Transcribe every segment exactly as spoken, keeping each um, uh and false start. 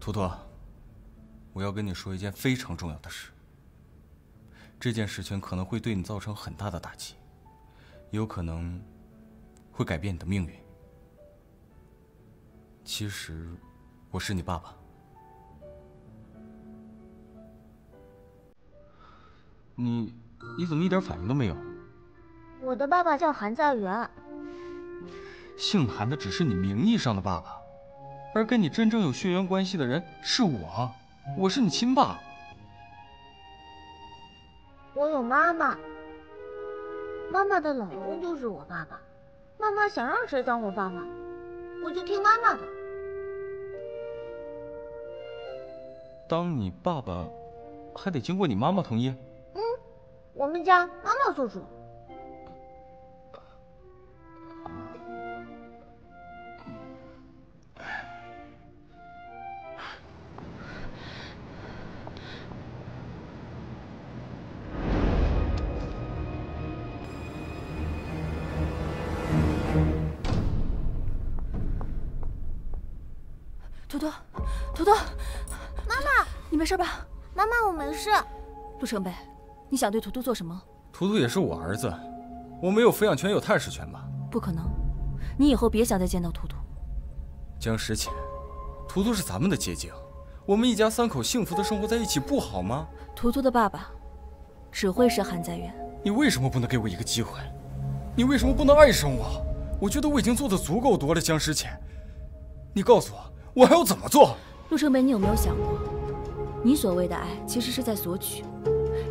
图图，我要跟你说一件非常重要的事。这件事情可能会对你造成很大的打击，也有可能会改变你的命运。其实，我是你爸爸。你你怎么一点反应都没有？我的爸爸叫韩在元。 姓韩的只是你名义上的爸爸，而跟你真正有血缘关系的人是我，我是你亲爸。我有妈妈，妈妈的老公就是我爸爸，妈妈想让谁当我爸爸，我就听妈妈的。当你爸爸，还得经过你妈妈同意？嗯，我们家妈妈做主。 图图，图图，妈妈，你没事吧？妈妈，我没事。陆成北，你想对图图做什么？图图也是我儿子，我没有抚养权有探视权吧？不可能，你以后别想再见到图图。江时浅，图图是咱们的结晶，我们一家三口幸福的生活在一起不好吗？图图的爸爸只会是韩在元。你为什么不能给我一个机会？你为什么不能爱上我？我觉得我已经做的足够多了，江时浅，你告诉我。 我还要怎么做？陆成北，你有没有想过，你所谓的爱其实是在索取。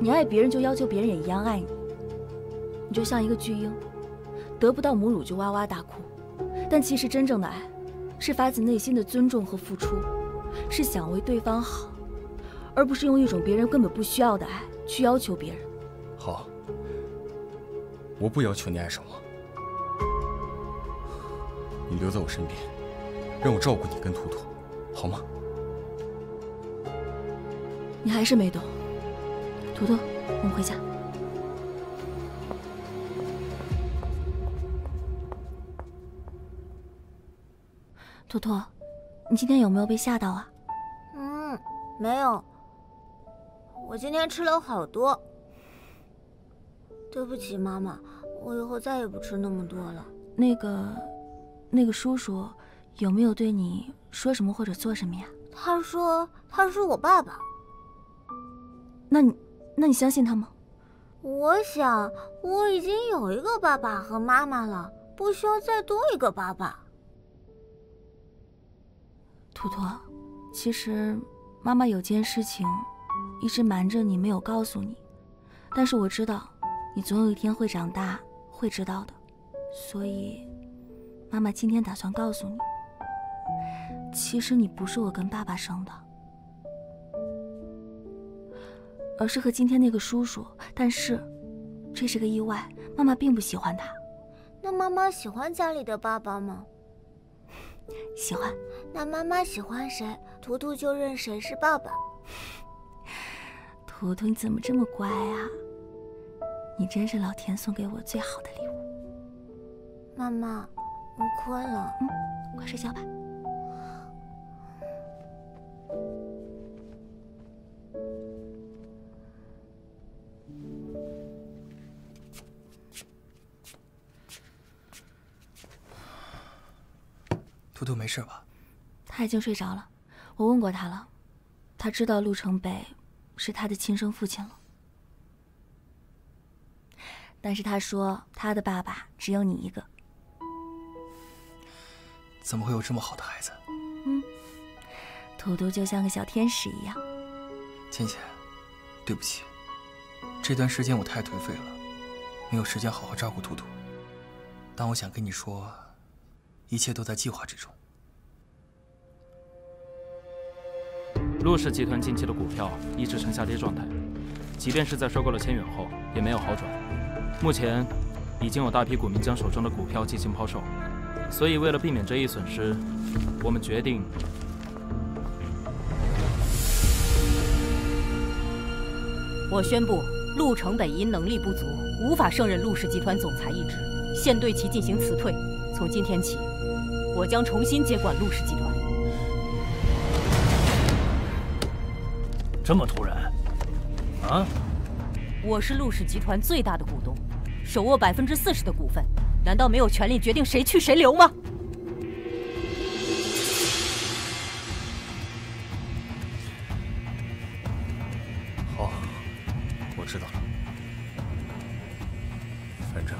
你爱别人，就要求别人也一样爱你。你就像一个巨婴，得不到母乳就哇哇大哭。但其实真正的爱，是发自内心的尊重和付出，是想为对方好，而不是用一种别人根本不需要的爱去要求别人。好，我不要求你爱上我，你留在我身边。 让我照顾你跟图图，好吗？你还是没懂，图图，我们回家。图图，你今天有没有被吓到啊？嗯，没有。我今天吃了好多。对不起，妈妈，我以后再也不吃那么多了。那个，那个叔叔。 有没有对你说什么或者做什么呀？他说他是我爸爸。那你那你相信他吗？我想我已经有一个爸爸和妈妈了，不需要再多一个爸爸。图图，其实妈妈有件事情一直瞒着你，没有告诉你，但是我知道你总有一天会长大，会知道的，所以妈妈今天打算告诉你。 其实你不是我跟爸爸生的，而是和今天那个叔叔。但是，这是个意外，妈妈并不喜欢他。那妈妈喜欢家里的爸爸吗？喜欢。那妈妈喜欢谁，图图就认谁是爸爸。图图，你怎么这么乖啊？你真是老天送给我最好的礼物。妈妈，我困了，嗯，快睡觉吧。 图图没事吧？他已经睡着了。我问过他了，他知道陆成北是他的亲生父亲了。但是他说他的爸爸只有你一个。怎么会有这么好的孩子？嗯，图图就像个小天使一样。倩倩，对不起，这段时间我太颓废了，没有时间好好照顾图图。但我想跟你说。 一切都在计划之中。陆氏集团近期的股票一直呈下跌状态，即便是在收购了千远后，也没有好转。目前已经有大批股民将手中的股票进行抛售，所以为了避免这一损失，我们决定。我宣布，陆成北因能力不足，无法胜任陆氏集团总裁一职，现对其进行辞退。从今天起。 我将重新接管陆氏集团。这么突然？啊？我是陆氏集团最大的股东，手握百分之四十的股份，难道没有权利决定谁去谁留吗？好，我知道了。反正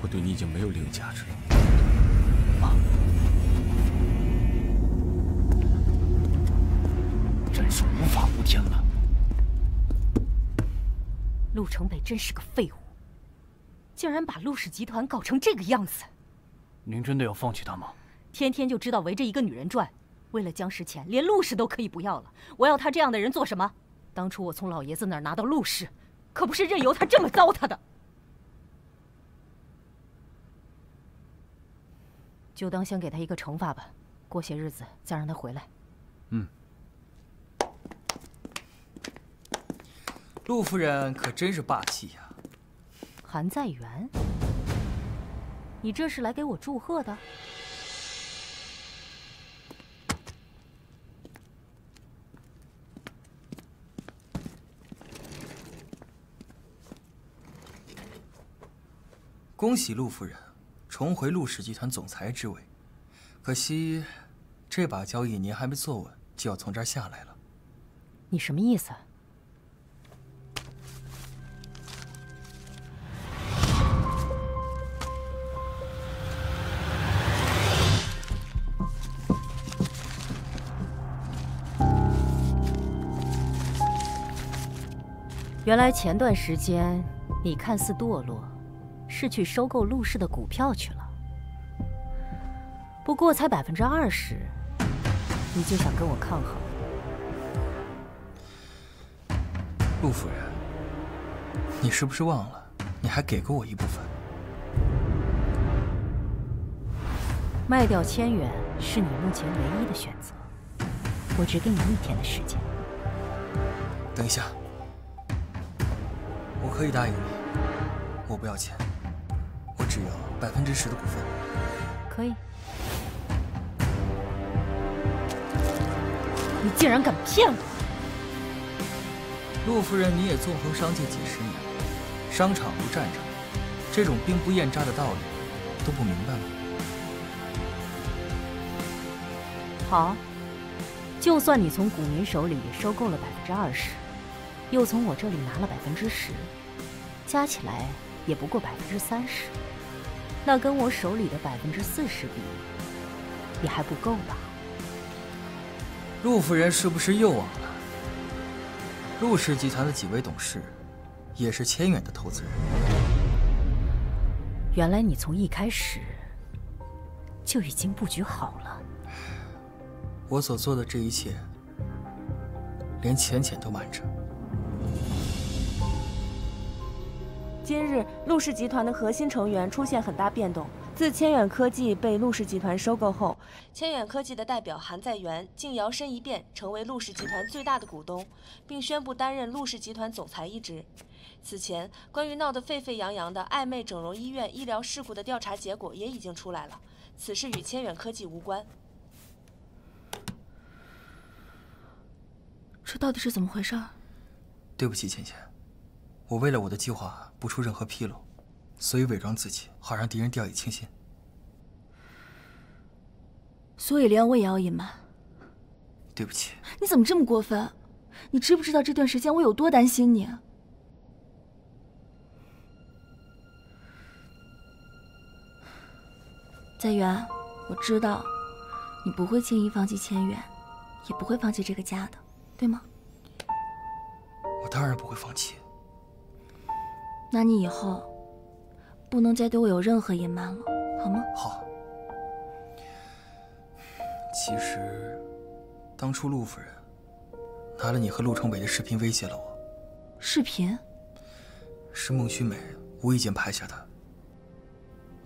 我对你已经没有利用价值了。 真是无法无天了！陆城北真是个废物，竟然把陆氏集团搞成这个样子。您真的要放弃他吗？天天就知道围着一个女人转，为了姜石钱，连陆氏都可以不要了。我要他这样的人做什么？当初我从老爷子那儿拿到陆氏，可不是任由他这么糟蹋的。就当先给他一个惩罚吧，过些日子再让他回来。嗯。 陆夫人可真是霸气呀！韩在元，你这是来给我祝贺的？恭喜陆夫人重回陆氏集团总裁之位，可惜这把交易您还没坐稳，就要从这儿下来了。你什么意思？ 原来前段时间你看似堕落，是去收购陆氏的股票去了。不过才百分之二十，你就想跟我抗衡？陆夫人，你是不是忘了，你还给过我一部分？卖掉千元是你目前唯一的选择，我只给你一天的时间。等一下。 我可以答应你，我不要钱，我只要百分之十的股份。可以。你竟然敢骗我！陆夫人，你也纵横商界几十年，商场如战场，这种兵不厌诈的道理都不明白吗？好，就算你从股民手里收购了百分之二十。 又从我这里拿了百分之十，加起来也不过百分之三十，那跟我手里的百分之四十比，也还不够吧？陆夫人是不是又忘了？陆氏集团的几位董事，也是千远的投资人。原来你从一开始就已经布局好了。我所做的这一切，连浅浅都瞒着。 今日，陆氏集团的核心成员出现很大变动。自千远科技被陆氏集团收购后，千远科技的代表韩在元竟摇身一变成为陆氏集团最大的股东，并宣布担任陆氏集团总裁一职。此前，关于闹得沸沸扬扬的爱妹整容医院医疗事故的调查结果也已经出来了，此事与千远科技无关。这到底是怎么回事？对不起，浅浅。 我为了我的计划不出任何纰漏，所以伪装自己，好让敌人掉以轻心。所以连我也要隐瞒。对不起。你怎么这么过分？你知不知道这段时间我有多担心你？在元，我知道你不会轻易放弃千远，也不会放弃这个家的，对吗？我当然不会放弃。 那你以后不能再对我有任何隐瞒了，好吗？好。其实，当初陆夫人拿了你和陆城北的视频威胁了我。视频？是孟须美无意间拍下的。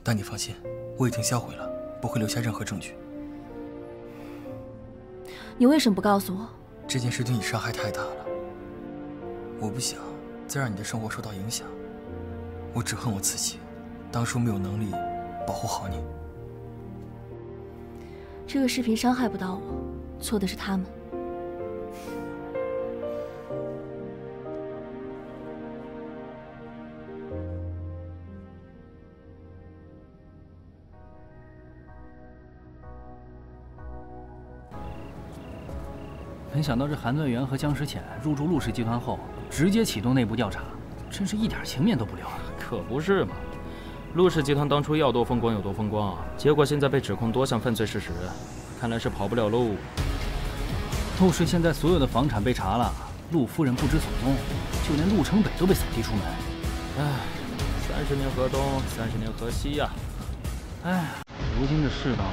但你放心，我已经销毁了，不会留下任何证据。你为什么不告诉我？这件事对你伤害太大了，我不想再让你的生活受到影响。 我只恨我自己，当初没有能力保护好你。这个视频伤害不到我，错的是他们。没想到这韩队元和姜时潜入驻陆氏集团后，直接启动内部调查，真是一点情面都不留啊！可不是嘛，陆氏集团当初要多风光有多风光，结果现在被指控多项犯罪事实，看来是跑不了喽。陆氏现在所有的房产被查了，陆夫人不知所踪，就连陆城北都被扫地出门。唉，三十年河东，三十年河西呀、啊！唉，如今这世道。